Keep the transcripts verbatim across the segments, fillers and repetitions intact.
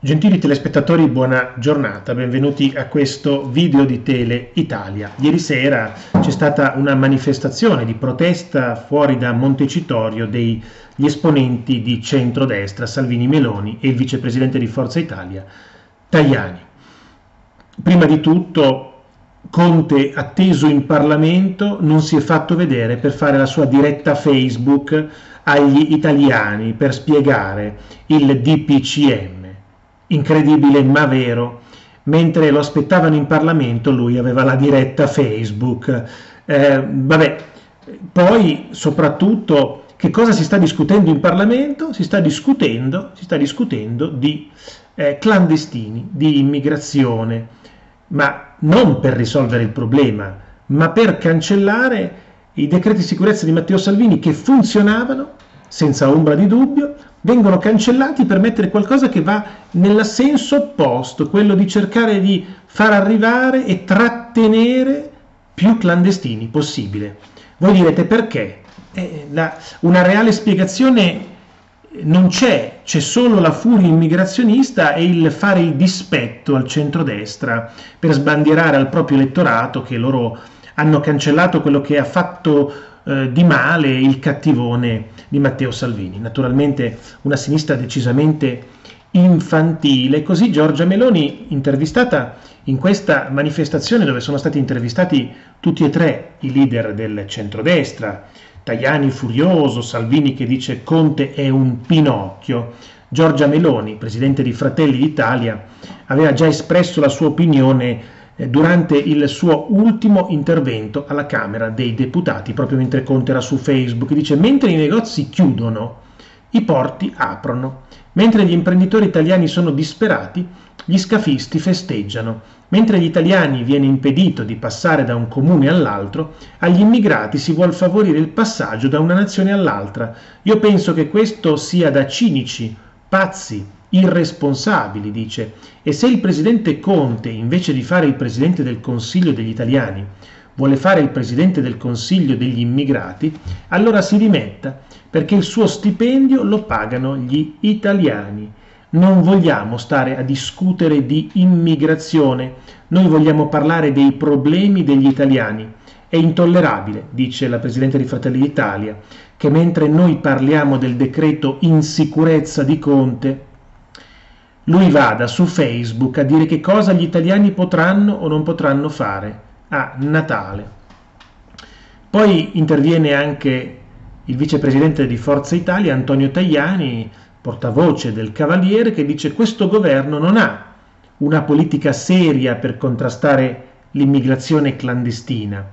Gentili telespettatori, buona giornata, benvenuti a questo video di Tele Italia. Ieri sera c'è stata una manifestazione di protesta fuori da Montecitorio degli esponenti di centrodestra, Salvini, Meloni e il vicepresidente di Forza Italia, Tajani. Prima di tutto, Conte atteso in Parlamento non si è fatto vedere per fare la sua diretta Facebook agli italiani per spiegare il D P C M. Incredibile ma vero, mentre lo aspettavano in Parlamento lui aveva la diretta Facebook. Eh, vabbè, poi soprattutto che cosa si sta discutendo in Parlamento? Si sta discutendo, si sta discutendo di eh, clandestini, di immigrazione, ma non per risolvere il problema, ma per cancellare i decreti sicurezza di Matteo Salvini che funzionavano senza ombra di dubbio, vengono cancellati per mettere qualcosa che va nell'assenso opposto, quello di cercare di far arrivare e trattenere più clandestini possibile. Voi direte perché? Eh, la, una reale spiegazione non c'è, c'è solo la furia immigrazionista e il fare il dispetto al centrodestra per sbandierare al proprio elettorato che loro hanno cancellato quello che ha fatto di male il cattivone di Matteo Salvini. Naturalmente una sinistra decisamente infantile. Così Giorgia Meloni, intervistata in questa manifestazione dove sono stati intervistati tutti e tre i leader del centrodestra, Tajani furioso, Salvini che dice Conte è un Pinocchio, Giorgia Meloni, presidente di Fratelli d'Italia, aveva già espresso la sua opinione durante il suo ultimo intervento alla Camera dei Deputati, proprio mentre Conte era su Facebook, dice: mentre i negozi chiudono, i porti aprono, mentre gli imprenditori italiani sono disperati, gli scafisti festeggiano, mentre agli italiani viene impedito di passare da un comune all'altro, agli immigrati si vuol favorire il passaggio da una nazione all'altra. Io penso che questo sia da cinici, pazzi, irresponsabili, dice, e se il presidente Conte, invece di fare il presidente del Consiglio degli italiani, vuole fare il presidente del Consiglio degli immigrati, allora si dimetta, perché il suo stipendio lo pagano gli italiani. Non vogliamo stare a discutere di immigrazione, noi vogliamo parlare dei problemi degli italiani. È intollerabile, dice la presidente di Fratelli d'Italia, che mentre noi parliamo del decreto insicurezza di Conte, lui vada su Facebook a dire che cosa gli italiani potranno o non potranno fare a Natale. Poi interviene anche il vicepresidente di Forza Italia, Antonio Tajani, portavoce del Cavaliere, che dice: questo governo non ha una politica seria per contrastare l'immigrazione clandestina.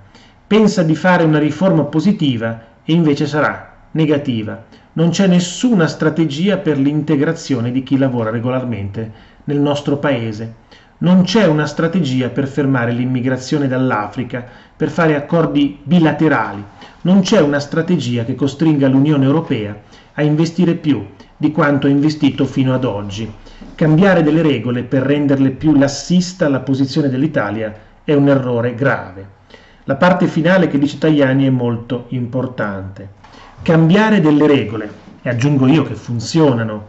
Pensa di fare una riforma positiva e invece sarà negativa. Non c'è nessuna strategia per l'integrazione di chi lavora regolarmente nel nostro paese. Non c'è una strategia per fermare l'immigrazione dall'Africa, per fare accordi bilaterali. Non c'è una strategia che costringa l'Unione Europea a investire più di quanto ha investito fino ad oggi. Cambiare delle regole per renderle più lassista la posizione dell'Italia è un errore grave. La parte finale che dice Tajani è molto importante. Cambiare delle regole, e aggiungo io che funzionano,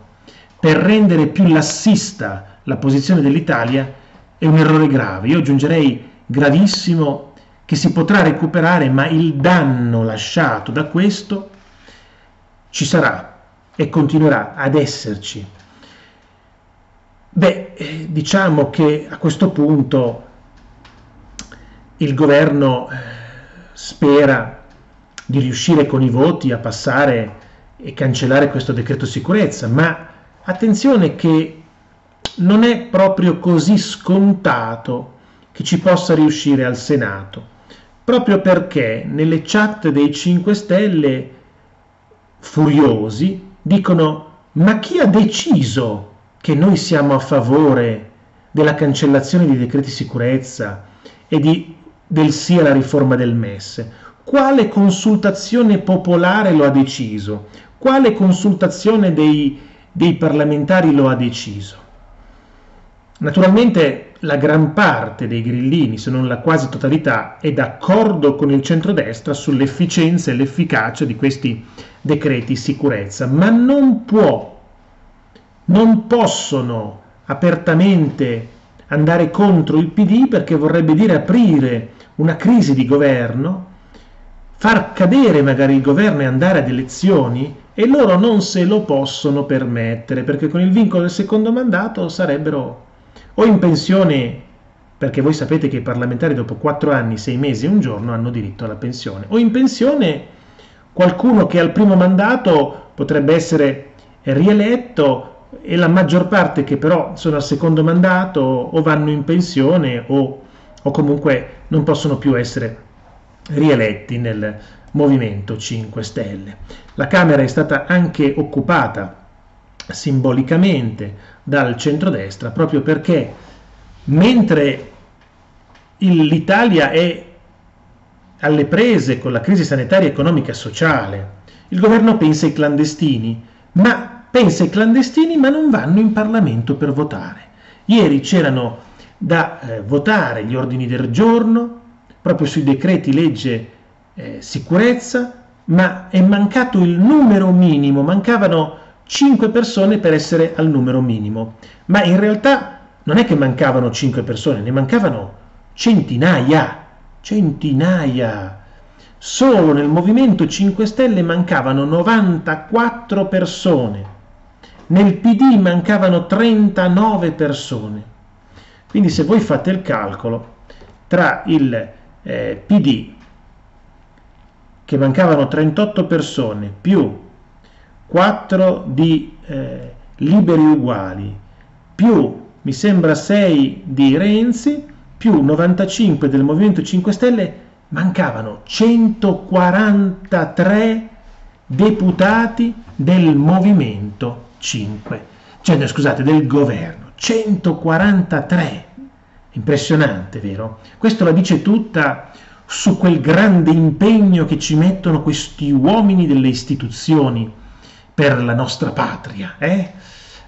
per rendere più lassista la posizione dell'Italia è un errore grave. Io aggiungerei gravissimo, che si potrà recuperare, ma il danno lasciato da questo ci sarà e continuerà ad esserci. Beh, diciamo che a questo punto il governo spera di riuscire con i voti a passare e cancellare questo decreto sicurezza, ma attenzione che non è proprio così scontato che ci possa riuscire al Senato, proprio perché nelle chat dei cinque Stelle furiosi dicono: ma chi ha deciso che noi siamo a favore della cancellazione dei decreti sicurezza e di, del sì alla riforma del Mes? Quale consultazione popolare lo ha deciso? Quale consultazione dei, dei parlamentari lo ha deciso? Naturalmente la gran parte dei grillini, se non la quasi totalità, è d'accordo con il centrodestra sull'efficienza e l'efficacia di questi decreti sicurezza, ma non può, non possono apertamente andare contro il P D, perché vorrebbe dire aprire una crisi di governo, far cadere magari il governo e andare ad elezioni, e loro non se lo possono permettere, perché con il vincolo del secondo mandato sarebbero o in pensione, perché voi sapete che i parlamentari dopo quattro anni, sei mesi e un giorno hanno diritto alla pensione, o in pensione qualcuno che al primo mandato potrebbe essere rieletto, e la maggior parte che però sono al secondo mandato o vanno in pensione o, o comunque non possono più essere rieletti nel Movimento cinque Stelle. La Camera è stata anche occupata simbolicamente dal centrodestra, proprio perché mentre l'Italia è alle prese con la crisi sanitaria, economica e sociale, il governo pensa ai clandestini, ma pensa ai clandestini ma non vanno in Parlamento per votare. Ieri c'erano da eh, votare gli ordini del giorno proprio sui decreti legge eh, sicurezza, ma è mancato il numero minimo, mancavano cinque persone per essere al numero minimo, ma in realtà non è che mancavano cinque persone, ne mancavano centinaia, centinaia. Solo nel Movimento cinque Stelle mancavano novantaquattro persone. Nel P D mancavano trentanove persone. Quindi se voi fate il calcolo, tra il eh, P D, che mancavano trentotto persone, più quattro di eh, Liberi Uguali, più mi sembra sei di Renzi, più novantacinque del Movimento cinque Stelle, mancavano centoquarantatré deputati del Movimento cinque, cioè scusate, del governo, centoquarantatré, impressionante, vero? Questo la dice tutta su quel grande impegno che ci mettono questi uomini delle istituzioni per la nostra patria, eh?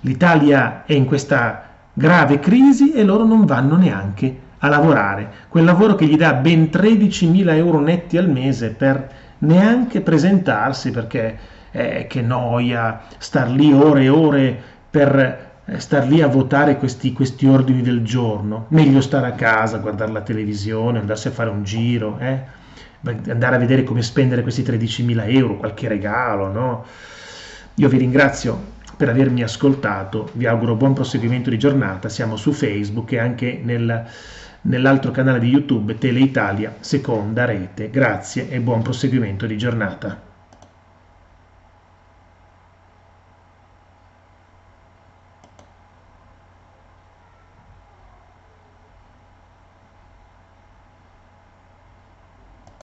L'Italia è in questa grave crisi e loro non vanno neanche a lavorare, quel lavoro che gli dà ben tredicimila euro netti al mese per neanche presentarsi, perché Eh, che noia star lì ore e ore per eh, star lì a votare questi, questi ordini del giorno. Meglio stare a casa, guardare la televisione, andarsi a fare un giro, eh? Andare a vedere come spendere questi tredicimila euro, qualche regalo, no? Io vi ringrazio per avermi ascoltato, vi auguro buon proseguimento di giornata. Siamo su Facebook e anche nel, nell'altro canale di YouTube Tele Italia Seconda Rete. Grazie e buon proseguimento di giornata.